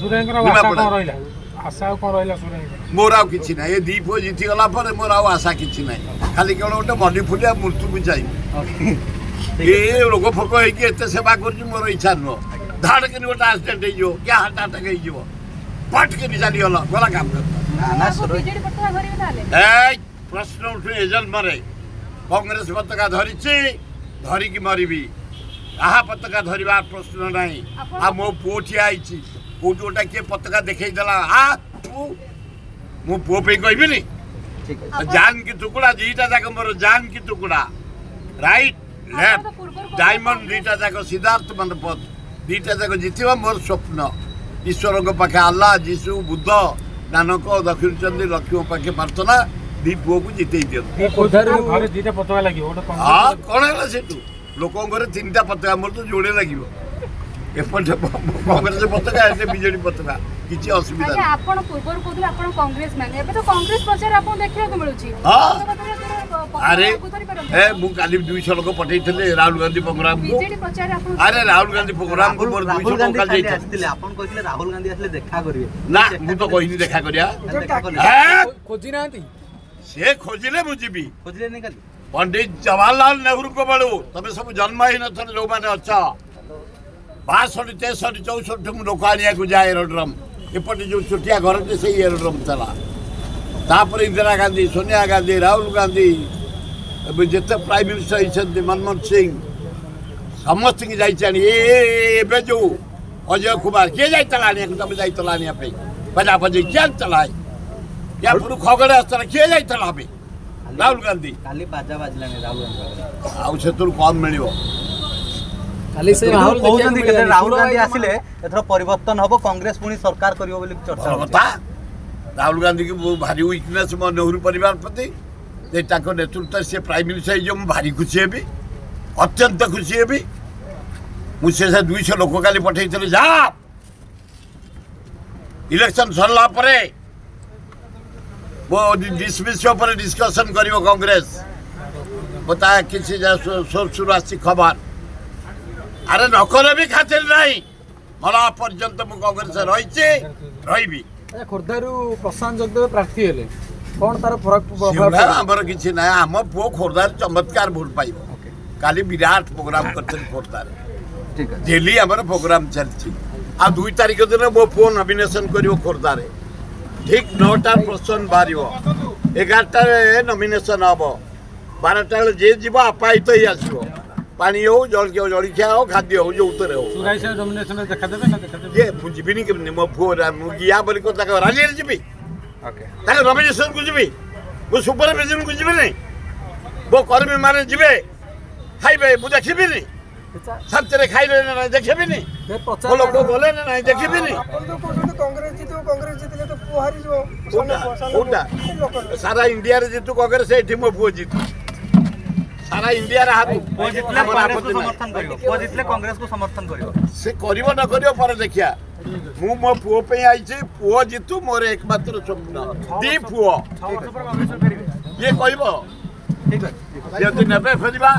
मोर आउ किछि नै ए दीप हो जीति गला पर मोर आउ आशा किछि नै खाली केवल ओटे मडी फुलिया मूर्ति को जाई ए लोग फक है कि एते सेवा करजु मोर इच्छा न धाड़ के ओटा एक्सीडेंट हे जो क्या हटा टके जीव पट के निजाली होला गला काम करता ना सरो बिजेडी पटका धरि थाले ए प्रश्न उठे एजल मरे कांग्रेस पटका धरिछि धरि की मरिबी आहा पटका धरिबा प्रश्न नाही आ मो पोठी आइछि पोटोटा के पटका देखै दला आ तू मो पो पे कहबी नी ठीक है जान की टुकड़ा जीटा जाक मोर जान की टुकड़ा राइट लेफ्ट डायमंड जीटा जाक सिद्धार्थ मनपत जीटा जाक जीतिबा मोर स्वप्न ईश्वर को पाखे अल्लाह जीसु बुद्ध नानक दक्षिण चंदी लक्ष्मी पाखे प्रार्थना दी पु को जीते दियो उधर घरे जीटा पटका लागियो आ कोन हला सेतु लोकों घरे तीनटा पटका मोर तो जोड़े लागियो एपट कांग्रेस पटका एते बीजेपी पटका किछि असुविधा नै आपण पूर्व कोथले आपण कांग्रेस माने एबे तो कांग्रेस प्रचार आपण देखिया को मिलुछि अरे ए मु काली 200 लोग पठै थले राहुल गांधी प्रोग्राम को बीजेपी प्रचार आपण अरे राहुल गांधी प्रोग्राम को 200 लोग काल जाइथिले आपण कहिथिले राहुल गांधी आथले देखा करिवे ना मु तो कहिनी देखा करिया खोजि नांती से खोजिले बुझिबी खोजिले नै काली पंडित जवाहरलाल नेहरू को बळु तबे सब जन्म ही न थले जो माने अच्छा 62 63 64 लोक आने को जाए एरोड्रम एपटे जो छोटिया घर थे से एरोड्रम चला तापर इंदिरा गांधी सोनिया गांधी राहुल गांधी जिते प्राइम मिनिस्टर होती मनमोहन सिंह समस्त की जाए जो अजय कुमार किए जाता तुम जाता बजाबजी किए चलाए या पूर्व खगड़े अस्तर किए जाता राहुल गांधी राहुल गांधी आम मिल खाली से राहुल गांधी के राहुल गांधी आसिले एथरो परिवर्तन हबो कांग्रेस पुनी सरकार करियो बोली चर्चा होता राहुल गांधी की भारी वीकनेस म नेहरू परिवार प्रति जेटा को नेतृत्व से प्राइम मिनिस्टर जो भारी खुशी हेबी अत्यंत खुशी हेबी मुझसे 200 लोक काली पठै चले जा इलेक्शन सरला परे वो डिसमिस पर डिस्कशन करियो कांग्रेस बताया किसी सुरसुरासी खबर अरे नकल भी खातिर नहीं मला पर्यंत मु कांग्रेस रहिचे रहिबी खोर्धारू प्रशांत जगदेव प्रार्थी हेले कोन तार फरक पडबा हमर किछि नै हम पो खोर्धार चमत्कार भूल पाइबो काली विराट प्रोग्राम करथि खोर्धार ठीक है डेली हमर प्रोग्राम चलछि आ 2 तारिख दिन मो पो नॉमिनेशन करियो खोर्धार ठीक 9टा प्रश्न बारियो 11टा नॉमिनेशन हबो 12टा जे जीव आपायत ही आसीबो पानी हो जल के जलिया हो खाद्य हो जो उतरे हो देखा देबे ना देखा देबे ये बुझबिनी के मो फोरा मु गिया बोली को ताका रानी जीबी ओके ताका रमेशन को जीबी मु सुपर विजन को जीबी नहीं वो कर्मी माने जीबे खाइबे मु देखिबी नहीं सत्तरे खाइले ना देखिबी नहीं वो लोग बोले ना नहीं देखिबी नहीं अपन तो कोसो कांग्रेस जीते तो पो हारि जो ओडा सारा इंडिया रे जीतू कांग्रेस एठी मो पो जीतू सारा इंडिया कांग्रेस को समर्थन से करियो न करियो पर देखिया मु मो पुओ पे आई छी पुओ जीतू मोर एकमात्र स्वप्न दी पुओ ये कहबो ठीक है ये तो नबे फरिबा।